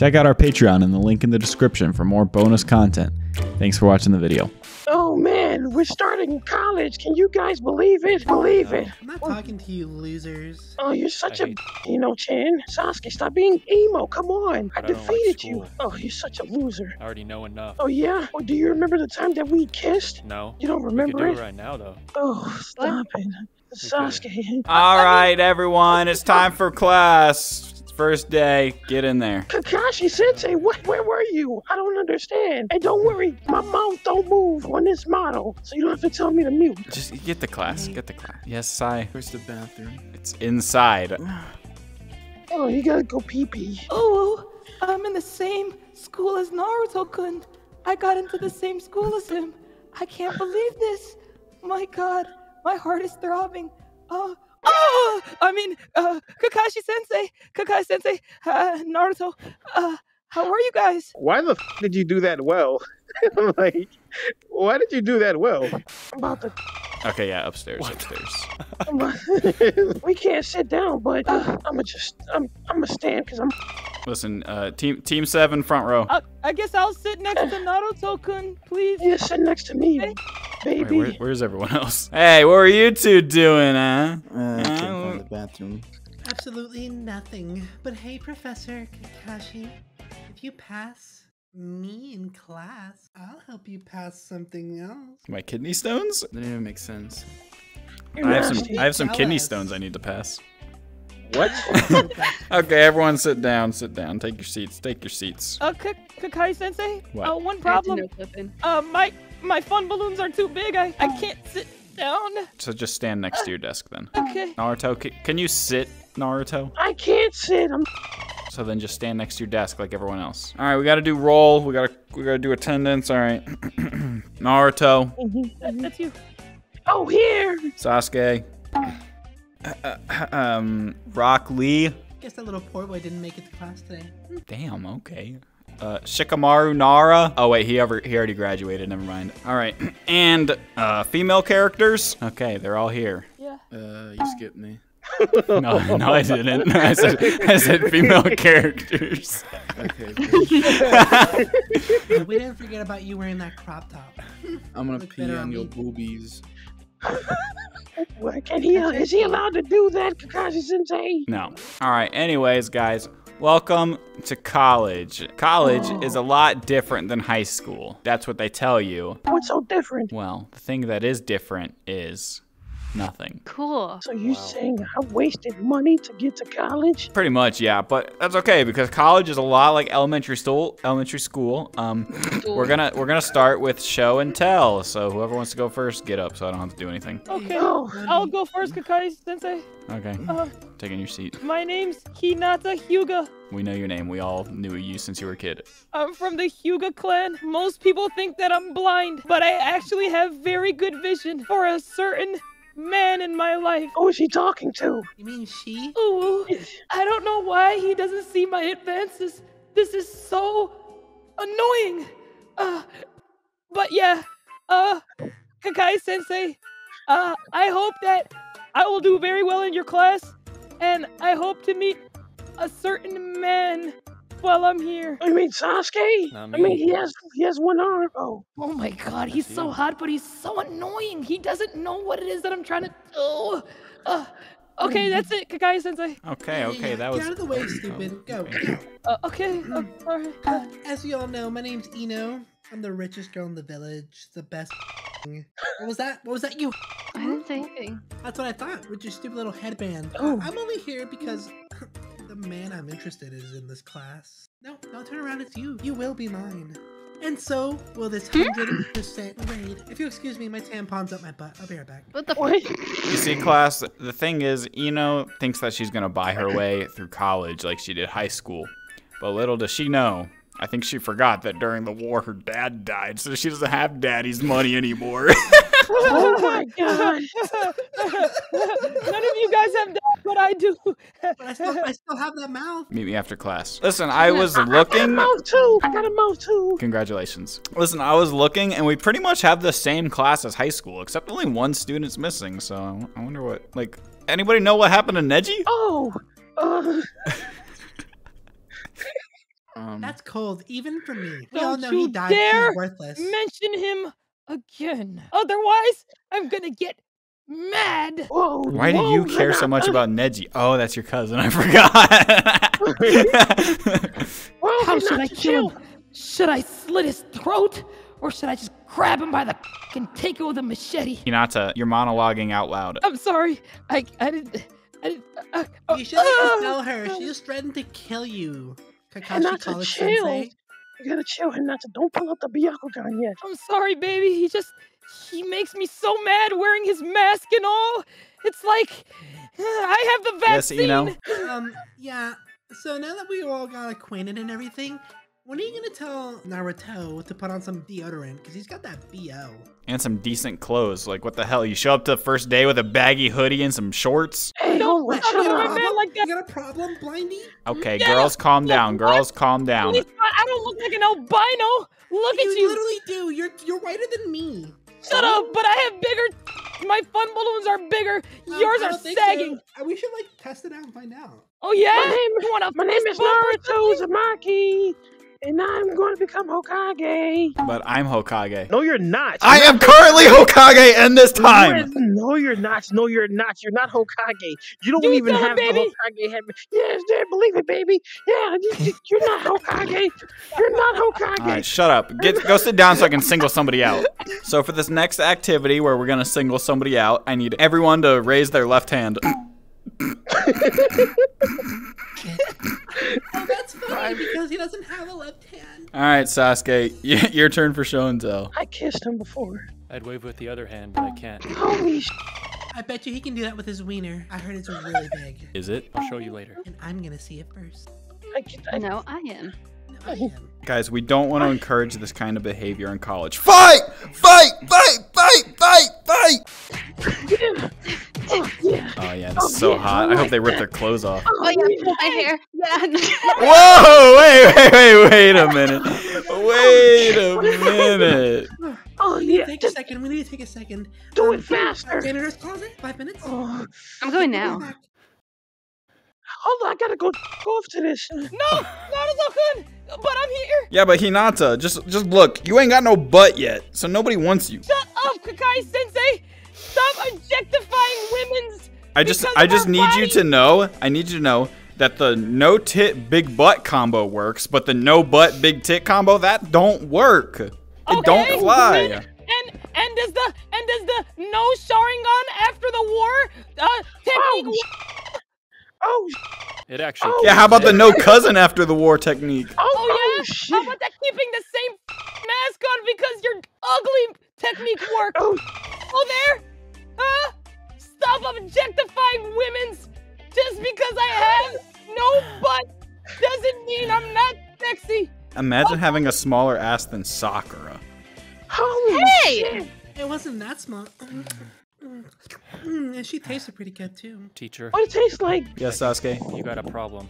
Check out our Patreon in the link in the description for more bonus content. Thanks for watching the video. Oh man, we're starting college. Can you guys believe it? Believe it. I'm not talking to you losers. Oh, you're such a, you know, Chan. Sasuke, stop being emo. Come on. I defeated you. Oh, you're such a loser. I already know enough. Oh yeah? Oh, do you remember the time that we kissed? No. You don't remember it? We can do it right now though. Oh, stop it. Sasuke. Alright, everyone. It's time for class. First day, get in there. Kakashi Sensei, where were you? I don't understand. Hey, don't worry, my mouth don't move on this model, so you don't have to tell me to mute. Just get the class, get the class. Yes, Sai. Where's the bathroom? It's inside. Oh, you gotta go pee-pee. Oh, I'm in the same school as Naruto-kun. I got into the same school as him. I can't believe this. My God, my heart is throbbing. Oh. Oh, I mean, Kakashi-sensei, Naruto, how are you guys? Why the f did you do that well? Like, why did you do that well? I'm about to... Okay, yeah, upstairs. We can't sit down, but I'm gonna stand because I'm... Listen, team 7, front row. I guess I'll sit next to Naruto-kun, please. Yeah, sit next to me. Hey. Baby. Wait, where's everyone else? Hey, what were you two doing, huh? I came from the bathroom. Absolutely nothing. But hey, Professor Kakashi, if you pass me in class, I'll help you pass something else. My kidney stones? That didn't even make sense. I have some kidney stones I need to pass. What? Okay, everyone sit down, sit down. Take your seats, take your seats. Kakashi-sensei? What? One problem. My fun balloons are too big. I can't sit down. So just stand next to your desk then. Okay. Naruto, can you sit, Naruto? I can't sit. So then just stand next to your desk like everyone else. All right, we gotta do roll. We gotta do attendance. All right. Naruto. That's you. Oh, here. Sasuke. Rock Lee. Guess that little poor boy didn't make it to class today. Damn, okay. Shikamaru Nara. Oh wait, he already graduated, never mind. All right, and female characters. Okay, they're all here. Yeah. You skipped me. No, I didn't. I said female characters. Okay. We didn't forget about you wearing that crop top. I'm gonna pee on your boobies. Is he allowed to do that, Kakashi-sensei? No. All right. Anyways, guys, welcome to college. College is a lot different than high school. That's what they tell you. What's so different? Well, the thing that is different is nothing. Cool. So you're saying I wasted money to get to college? Pretty much, yeah. But that's okay because college is a lot like elementary school. We're gonna start with show and tell. So whoever wants to go first, get up. So I don't have to do anything. Okay. I'll go first, Kakashi-sensei. Okay. Taking your seat. My name's Hinata Hyuga. We know your name. We all knew you since you were a kid. I'm from the Hyuga clan. Most people think that I'm blind, but I actually have very good vision for a certain man in my life. Who is she talking to? You mean she? Ooh, I don't know why he doesn't see my advances. This is so annoying. But yeah, Kakashi-sensei, I hope that I will do very well in your class, and I hope to meet a certain man while I'm here. You mean Sasuke? I mean, he has one arm. Oh my God, he's so hot, but he's so annoying. He doesn't know what it is that I'm trying to do. Okay, that's it, Kakashi-sensei. Okay, that was... Get out of the way, stupid. Go. Okay, sorry. As you all know, my name's Ino. I'm the richest girl in the village. The best... What was that? What was that you? I didn't say anything. That's what I thought, with your stupid little headband. Oh. I'm only here because... The man I'm interested in is in this class. No, don't turn around, it's you. You will be mine. And so will this 100% raid. If you excuse me, my tampon's up my butt. I'll be right back. What the fuck? You see, class, the thing is, Ino thinks that she's gonna buy her way through college like she did high school. But little does she know, I think she forgot that during the war her dad died, so she doesn't have daddy's money anymore. Oh my God. None of you guys have done what I do. But I still have that mouth. Meet me after class. Listen, I was looking. I got a mouth too. I got a mouth too. Congratulations. Listen, I was looking and we pretty much have the same class as high school, except only one student's missing. So I wonder what, like, anybody know what happened to Neji? That's cold, even for me. We all know he died. He's worthless. Mention him again. Otherwise, I'm gonna get mad. Whoa, why do you care so much about Neji? Oh, that's your cousin. I forgot. How should I kill him? Should I slit his throat? Or should I just grab him by the and take it with a machete? Hinata, you're monologuing out loud. I'm sorry. I didn't, you shouldn't tell her. She just threatened to kill you. Kakashi Hinata, chill. Sensei. You gotta chill, Hinata. Don't pull out the Byakugan yet. I'm sorry, baby. He makes me so mad wearing his mask and all. It's like, I have the vaccine. Yes, you know. Yeah. So now that we all got acquainted and everything, when are you gonna tell Naruto to put on some deodorant? Because he's got that BO. And some decent clothes. Like, what the hell? You show up to the first day with a baggy hoodie and some shorts? Hey, don't let you like that. You got a problem, Blindy? Okay, yeah, girls, calm down. Girls, calm down. I don't look like an albino. Look at you. You literally do. You're whiter than me. Shut up, but I have bigger. My fun balloons are bigger. Yours are sagging. So. We should, like, test it out and find out. Oh, yeah? My name is Naruto Uzumaki. And I'm going to become Hokage. But I'm Hokage. No, you're not. I am currently Hokage in this time. No, you're not. No, you're not. You're not Hokage. You don't even have the Hokage head. Yes, believe it, baby. Yeah, you're not Hokage. You're not Hokage. All right, shut up. Go sit down so I can single somebody out. So for this next activity where we're going to single somebody out, I need everyone to raise their left hand. Oh, that's funny because he doesn't have a left hand. All right, Sasuke, your turn for show and tell. I kissed him before. I'd wave with the other hand, but I can't. Holy sh! I bet you he can do that with his wiener. I heard it's really big. Is it? I'll show you later. And I'm gonna see it first. No, I am. Guys, we don't want to encourage this kind of behavior in college. Fight! Fight! Fight! Fight! Fight! Fight! Oh yeah, that's so hot. I hope they rip their clothes off. Oh yeah, my hair. Yeah. Whoa! Wait a minute. Wait a minute. Oh yeah. Take a second. We need to take a second. Do it faster. Janitor's closet. 5 minutes. Oh, I'm going now. Hold on, I gotta go off to this. No, Naruto-kun, but I'm here. Yeah, but Hinata, just look. You ain't got no butt yet, so nobody wants you. Shut up, Kakashi-sensei. Stop objectifying women's. I just need you to know. I need you to know that the no tit big butt combo works, but the no butt big tit combo that don't work. It don't fly. And does the no Sharingan after the war technique? Oh, it actually. Yeah, how about the no cousin after the war technique? Oh yeah. Shit. How about that keeping the same mask on because your ugly technique worked? Oh there. Huh? Stop objectifying women's. Just because I have no butt doesn't mean I'm not sexy. Imagine having a smaller ass than Sakura. Holy shit. It wasn't that small. And she tasted pretty good too. Teacher. What it tastes like? Yes, Sasuke. You got a problem.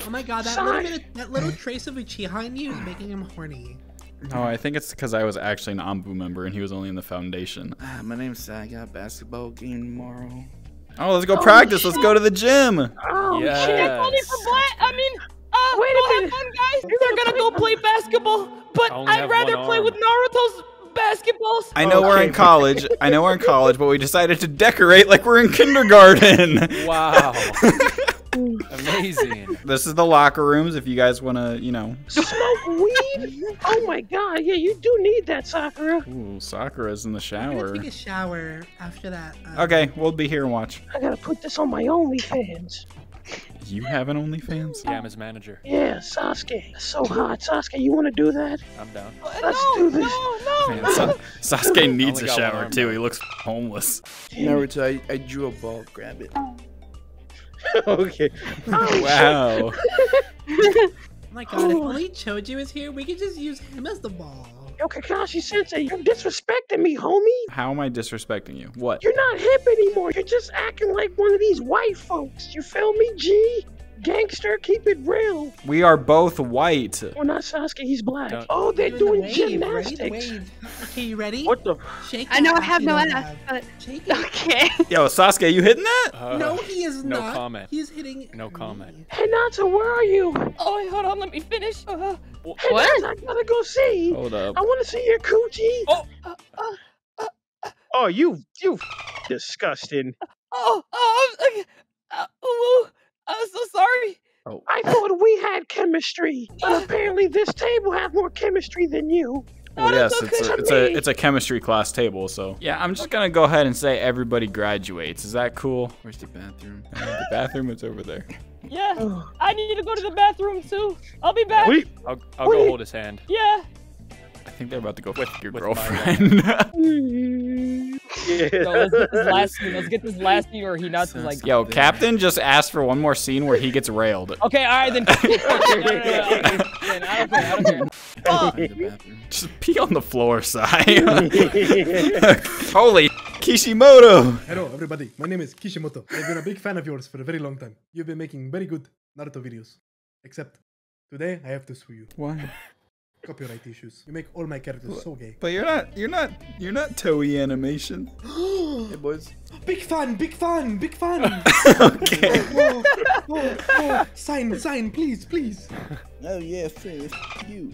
Oh my God! That little trace of Uchiha in you is making him horny. Oh, I think it's because I was actually an Anbu member and he was only in the foundation. My name's Sai. I got a basketball game tomorrow. Oh, let's go practice. Shit. Let's go to the gym. Oh yes. Shit! That's only for black. I mean, wait a minute, guys. They're gonna go play basketball. But I'd rather play with Naruto's basketballs. I know we're in college. I know we're in college, but we decided to decorate like we're in kindergarten. Wow. Amazing. This is the locker rooms if you guys want to, you know. Smoke weed? Oh my God. Yeah, you do need that, Sakura. Ooh, Sakura's in the shower. I'm gonna take a shower after that. Okay, we'll be here and watch. I gotta put this on my OnlyFans. You have an OnlyFans? Yeah, I'm his manager. Yeah, Sasuke. So hot. Sasuke, you want to do that? I'm down. Let's do this. No, man. Sasuke needs a shower, too. He looks homeless. Naruto, I drew a ball. Grab it. Okay. Wow. Oh my God, if only Choji was here, we could just use him as the ball. Yo, Kakashi-sensei, you're disrespecting me, homie. How am I disrespecting you? What? You're not hip anymore. You're just acting like one of these white folks. You feel me, G? Gangster, keep it real. We are both white. We're not Sasuke, he's black. Don't. Oh, they're doing the wave, gymnastics. Right? Okay, you ready? What the? Shake I know I have no ass, but shake it. Okay. Yo, Sasuke, you hitting that? No, he is not. No comment. He's hitting. No comment. Hinata, where are you? Oh, wait, hold on, let me finish. What? Hinata, I gotta go see. Hold up. I want to see your coochie. Oh. Oh, you disgusting. Oh, I'm so sorry. Oh. I thought we had chemistry, but apparently this table has more chemistry than you. Well, yes, so it's a chemistry class table, so. Yeah, I'm just gonna go ahead and say everybody graduates. Is that cool? Where's the bathroom? The bathroom, it's over there. Yeah, I need to go to the bathroom too. I'll be back. Wait. I'll go hold his hand. Yeah. I think they're about to go with your girlfriend. Yeah. No, let's get this last scene. Let's get this last scene where Hinata's like. Yo, Captain just asked for one more scene where he gets railed. Okay, all right then. I don't care. Just pee on the floor, Sai. Holy Kishimoto. Hello, everybody. My name is Kishimoto. I've been a big fan of yours for a very long time. You've been making very good Naruto videos. Except today, I have to sue you. Why? Copyright issues. You make all my characters so gay. But you're not Toei Animation. Hey boys. Big fan. Okay. Oh. Sign, please. Oh yeah, fair. You.